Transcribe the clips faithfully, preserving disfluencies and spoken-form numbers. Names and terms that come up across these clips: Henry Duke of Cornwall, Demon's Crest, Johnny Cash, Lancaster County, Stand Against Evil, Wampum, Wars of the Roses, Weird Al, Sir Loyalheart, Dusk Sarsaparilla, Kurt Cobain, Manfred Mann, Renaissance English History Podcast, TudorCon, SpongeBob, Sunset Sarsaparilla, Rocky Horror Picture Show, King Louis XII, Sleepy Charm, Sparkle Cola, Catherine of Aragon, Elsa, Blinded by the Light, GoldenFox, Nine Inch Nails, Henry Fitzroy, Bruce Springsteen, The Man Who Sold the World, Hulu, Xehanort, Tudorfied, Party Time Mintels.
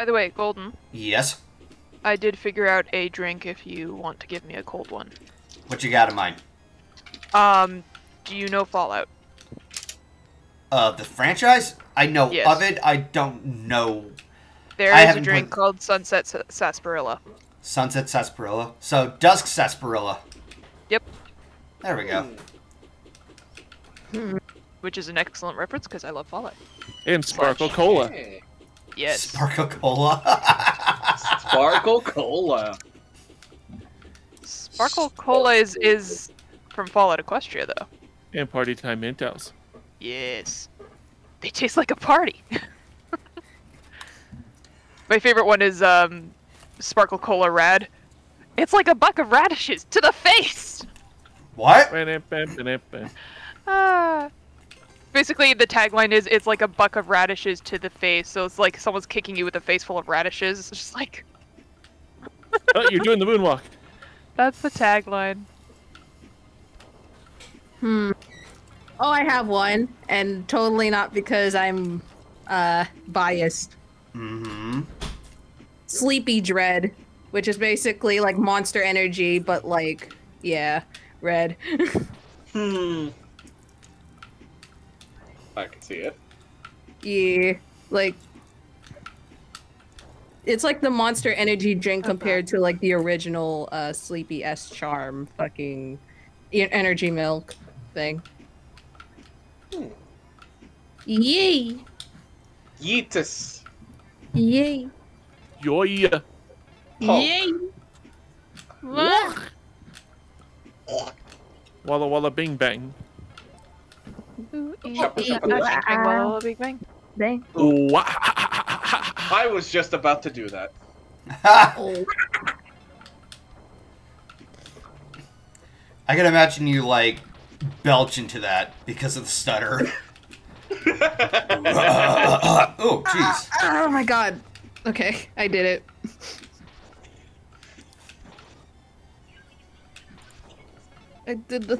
By the way, Golden. Yes? I did figure out a drink if you want to give me a cold one. What you got in mind? Um, do you know Fallout? Uh, the franchise? I know yes. of it. I don't know. There I is a drink put... called Sunset Sarsaparilla. Sunset Sarsaparilla? So, Dusk Sarsaparilla. Yep. There we go. Hmm. Which is an excellent reference, because I love Fallout. And Sparkle Cola. Hey. Yes. Sparkle Cola. Sparkle Cola. Sparkle Cola is, is from Fallout Equestria, though. And Party Time Mintels. Yes. They taste like a party. My favorite one is um, Sparkle Cola Rad. It's like a buck of radishes to the face! What? uh, basically, the tagline is, it's like a buck of radishes to the face. So it's like someone's kicking you with a face full of radishes. It's just like... oh, you're doing the moonwalk. That's the tagline. Hmm. Oh, I have one, and totally not because I'm uh, biased. Mm-hmm. Sleepy Dread, which is basically like Monster Energy, but like, yeah, red. Hmm. I can see it. Yeah, like it's like the Monster Energy drink okay. compared to like the original uh, Sleepy S Charm fucking energy milk thing. Hmm. Yay! Yeetus! Yay! Yoy! Yay! Wah! Walla walla bing bang. Ooh, shopper, shopper, shopper. Shopper, shopper. Walla walla bing bang. Bang. Ooh, I was just about to do that. I can imagine you like belch into that because of the stutter. uh, uh, oh, jeez. Uh, oh my god. Okay, I did it. I did the...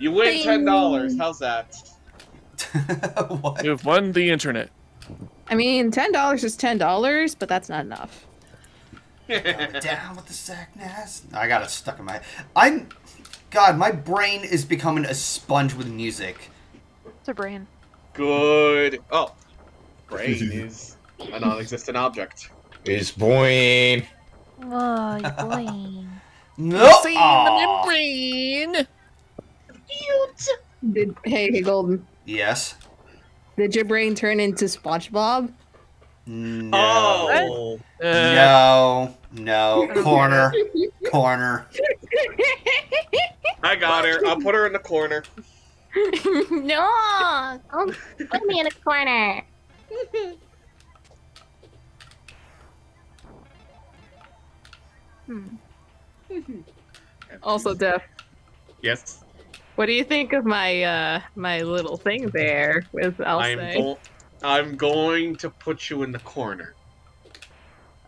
You win Bing. ten dollars. How's that? What? You've won the internet. I mean, ten dollars is ten dollars, but that's not enough. Down with the sackness. I got it stuck in my head. I'm... God, my brain is becoming a sponge with music. It's a brain. Good. Oh. Brain is a non-existent object. It's brain. Oh, brain. No. See the brain. Did, hey, hey, Golden. Yes? Did your brain turn into SpongeBob? No. Oh. Uh, no. No. Corner. Corner. I got her. I'll put her in the corner. No! Don't put me in a corner. Hmm. Also, Deaf. Yes? What do you think of my uh, my little thing there with Elsa? I'm, go I'm going to put you in the corner.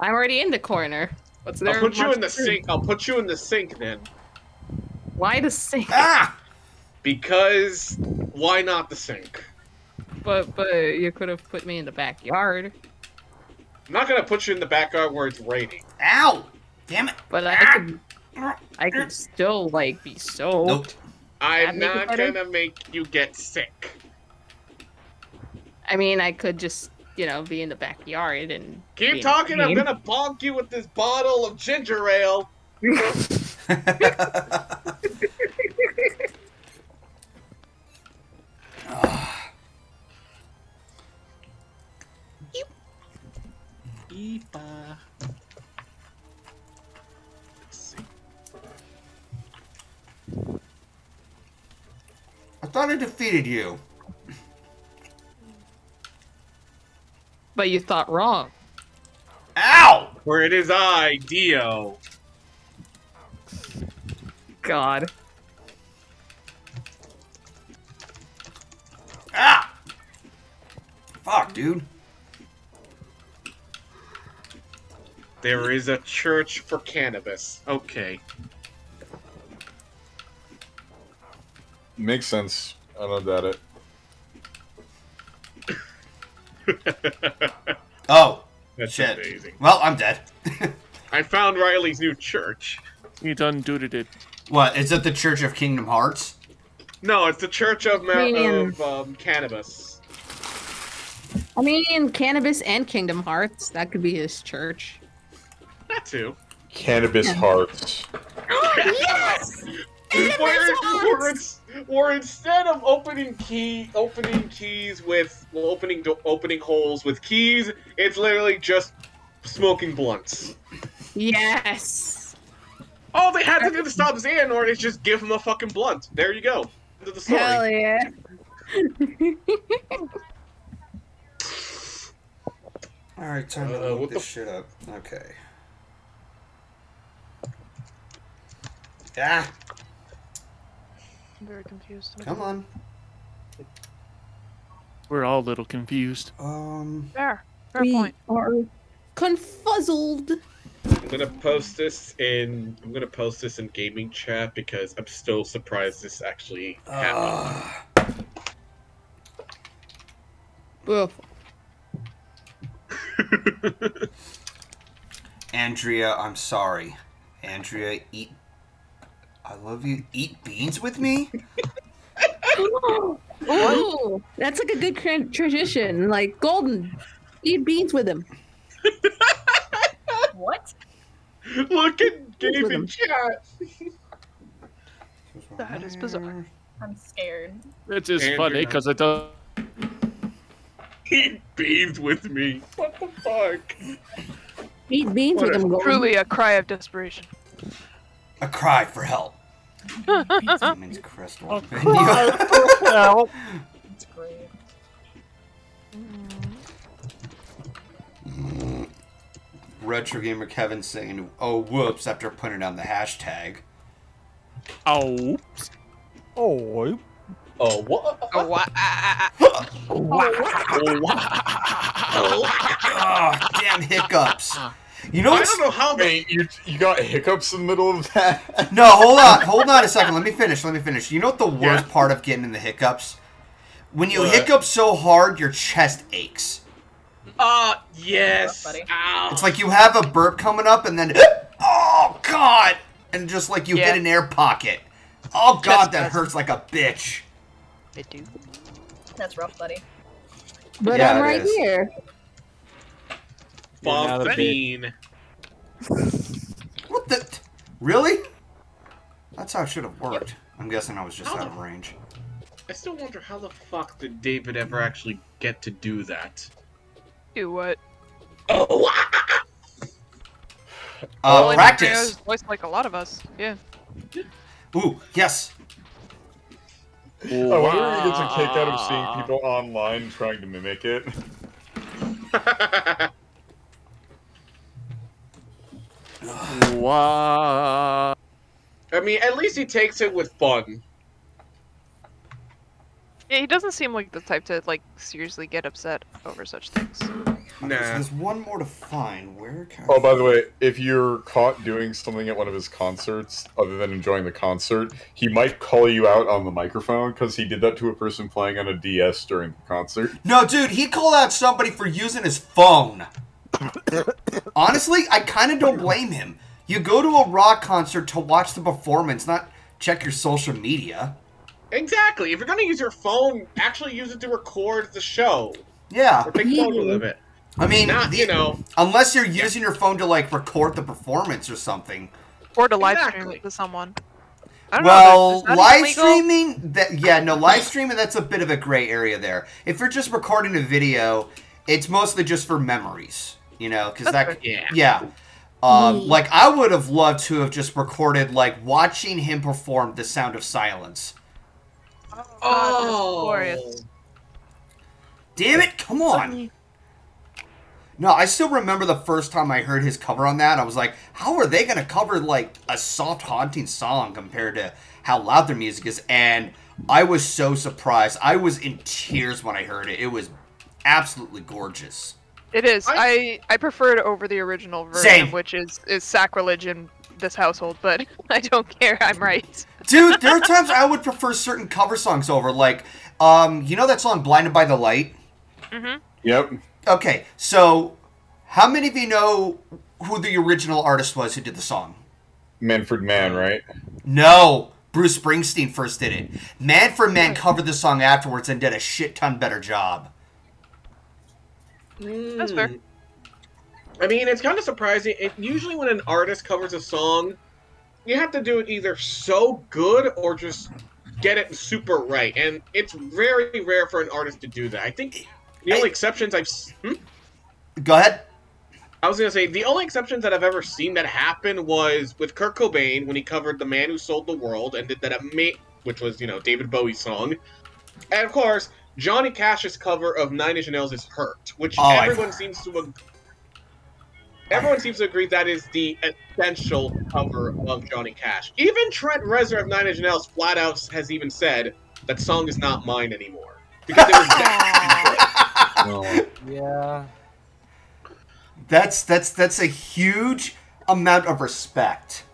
I'm already in the corner. What's there? I'll put you in the food? sink. I'll put you in the sink then. Why the sink? Ah! Because why not the sink? But but you could have put me in the backyard. I'm not gonna put you in the backyard where it's raining. Ow! Damn it! But I ah! could I could still like be soaked. Nope. I'm not gonna make you get sick. I mean, I could just. You know, be in the backyard and... Keep talking, I'm gonna bonk you with this bottle of ginger ale! I thought I defeated you. But you thought wrong. Ow! Where it is I, Dio. God. Ah! Fuck, dude. There is a church for cannabis. Okay. Makes sense. I don't doubt it. Oh, that's shit. Amazing. Well, I'm dead. I found Riley's new church. You done dooted it. What, is it the Church of Kingdom Hearts? No, it's the Church of, of um, Cannabis. I mean, Cannabis and Kingdom Hearts. That could be his church. That too. Cannabis yeah. Hearts. Yes! Or, or instead of opening key, opening keys with well, opening opening holes with keys, it's literally just smoking blunts. Yes. All they had to do to stop Xehanort is just give him a fucking blunt. There you go. Into the story. Hell yeah. All right, time to uh, load this shit up. Okay. Ah. I'm very confused. Come on. We're all a little confused. Um. There. Fair we point. Are confuzzled. I'm gonna post this in. I'm gonna post this in gaming chat because I'm still surprised this actually happened. Uh. Andrea, I'm sorry. Andrea, eat. I love you. Eat beans with me? Ooh, ooh, that's like a good tradition. Like, Golden, eat beans with him. What? Look at Gabe in chat. That is bizarre. I'm scared. It is Andrew funny because it does. Eat beans with me. What the fuck? Eat beans what with him, Golden. Truly a cry of desperation. A cry for help. Demon's crest one. A cry for help. That's great. Mm. Retro Gamer Kevin saying, "Oh whoops!" after putting down the hashtag. Oh whoops. Oh. Oh what? Oh what? Oh what? Oh damn hiccups. You know, I don't know how many you, you got hiccups in the middle of that. No, hold on, hold on a second. Let me finish. Let me finish. You know what the worst yeah. part of getting in the hiccups? When you what? hiccup so hard, your chest aches. Uh, yes. Ow. It's like you have a burp coming up, and then oh god, and just like you yeah. hit an air pocket. Oh god, chest, that chest. hurts like a bitch. It do. That's rough, buddy. But yeah, I'm right here. Bumping. What the? Really? That's how it should have worked. I'm guessing I was just how out of range. I still wonder how the fuck did David ever actually get to do that? Do what? Oh! Ah! Uh, well, practice. Voice like a lot of us. Yeah. Ooh, yes. Ooh. I wonder if he gets a kick out of seeing people online trying to mimic it. Wow. I mean, at least he takes it with fun. Yeah, he doesn't seem like the type to, like, seriously get upset over such things. Nah. So there's one more to find. Where can I... Oh, by the way, if you're caught doing something at one of his concerts, other than enjoying the concert, he might call you out on the microphone, because he did that to a person playing on a D S during the concert. No, dude, he called out somebody for using his phone. Honestly, I kind of don't blame him. You go to a rock concert to watch the performance, not check your social media. Exactly. If you're going to use your phone, actually use it to record the show. Yeah. Or take photos of it. I mean, not, the, you know, unless you're using yeah. your phone to like record the performance or something, or to live exactly. stream it to someone. I don't well, know, live streaming. That, yeah, no, live streaming. That's a bit of a gray area there. If you're just recording a video, it's mostly just for memories. You know, because that, yeah. yeah. Um, like, I would have loved to have just recorded, like, watching him perform The Sound of Silence. Oh, oh. Glorious. Damn it, come on. No, I still remember the first time I heard his cover on that. I was like, how are they going to cover, like, a soft, haunting song compared to how loud their music is? And I was so surprised. I was in tears when I heard it. It was absolutely gorgeous. It is. I, I prefer it over the original version, same. which is, is sacrilege in this household, but I don't care. I'm right. Dude, there are times I would prefer certain cover songs over, like, um, you know that song Blinded by the Light? Mm-hmm. Yep. Okay, so how many of you know who the original artist was who did the song? Manfred Mann, right? No, Bruce Springsteen first did it. Manfred Mann covered the song afterwards and did a shit ton better job. Mm. That's fair. I mean, it's kind of surprising. It, usually when an artist covers a song, you have to do it either so good or just get it super right. And it's very rare for an artist to do that. I think the only I, exceptions I've... Hmm? Go ahead. I was going to say, the only exceptions that I've ever seen that happen was with Kurt Cobain when he covered The Man Who Sold the World and did that, which was, you know, David Bowie's song. And, of course, Johnny Cash's cover of Nine Inch Nails is Hurt, which oh, everyone I've... seems to agree. Everyone seems to agree that is the essential cover of Johnny Cash. Even Trent Reznor of Nine Inch Nails flat out has even said that song is not mine anymore. Because it was that. Well, yeah. That's that's that's a huge amount of respect.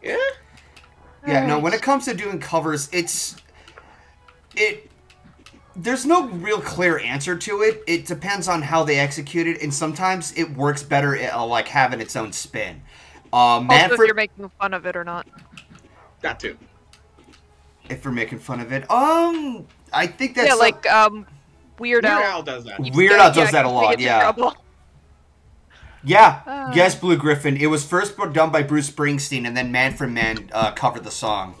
Yeah. Yeah, right. No, when it comes to doing covers, it's it there's no real clear answer to it. It depends on how they execute it, and sometimes it works better at, uh, like having its own spin. Um, Manfred, also if you're making fun of it or not. Got to. If you're making fun of it, um, I think that's yeah, like um, Weird Al. Weird Al does that. Weird Al does that a lot. Yeah. Yeah. Uh. Yes, Blue Griffin. It was first done by Bruce Springsteen, and then Manfred Mann uh, covered the song.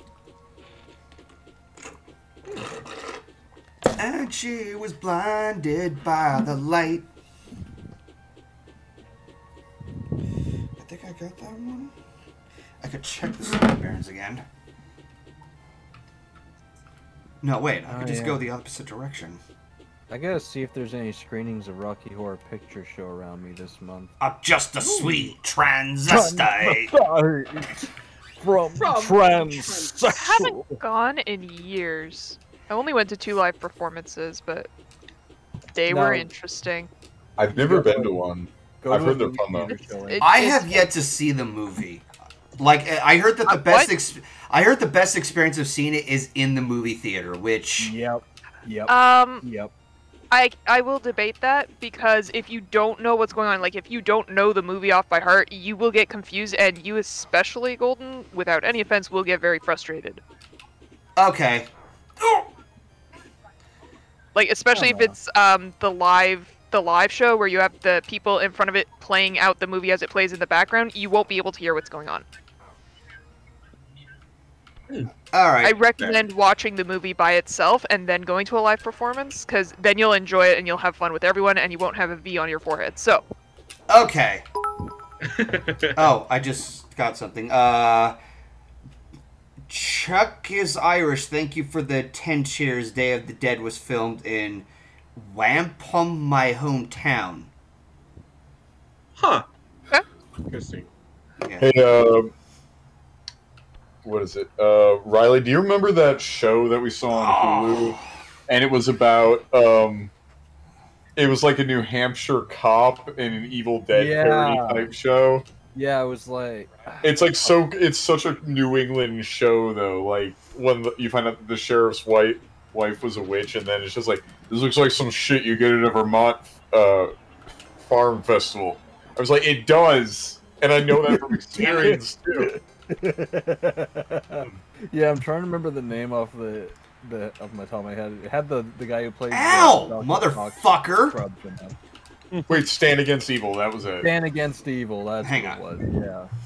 And she was blinded by the light. I think I got that one. I could check the sound bearings again. No, wait. I could oh, just yeah. go the opposite direction. I gotta see if there's any screenings of Rocky Horror Picture Show around me this month. I'm just a sweet transvestite. From, From transsexual. I haven't gone in years. I only went to two live performances, but they no. were interesting. I've never been to one. Go I've to heard they're fun though. It's, it's, I have yet to see the movie. Like I heard that the uh, best ex I heard the best experience of seeing it is in the movie theater, which yep, yep, um, yep. I I will debate that because if you don't know what's going on, like if you don't know the movie off by heart, you will get confused, and you especially Golden, without any offense, will get very frustrated. Okay. Like especially if it's um, the live the live show where you have the people in front of it playing out the movie as it plays in the background, you won't be able to hear what's going on. All right. I recommend watching the movie by itself and then going to a live performance because then you'll enjoy it and you'll have fun with everyone and you won't have a V on your forehead. So. Okay. Oh, I just got something. Uh. Chuck is Irish. Thank you for the ten cheers. Day of the Dead was filmed in Wampum, my hometown. Huh. huh? Interesting. Yeah. Hey, uh, what is it? Uh, Riley, do you remember that show that we saw on oh. Hulu? And it was about, um, it was like a New Hampshire cop in an Evil Dead yeah. parody type show. Yeah, it was like... It's like so... It's such a New England show, though. Like, when you find out that the sheriff's wife, wife was a witch, and then it's just like, this looks like some shit you get at a Vermont uh, farm festival. I was like, it does! And I know that from experience, too. Yeah, I'm trying to remember the name off the... the off my top of my head. It had the, the guy who played... Ow! Motherfucker! Wait, Stand Against Evil, that was it. Stand Against Evil, that's Hang what on. it was, yeah.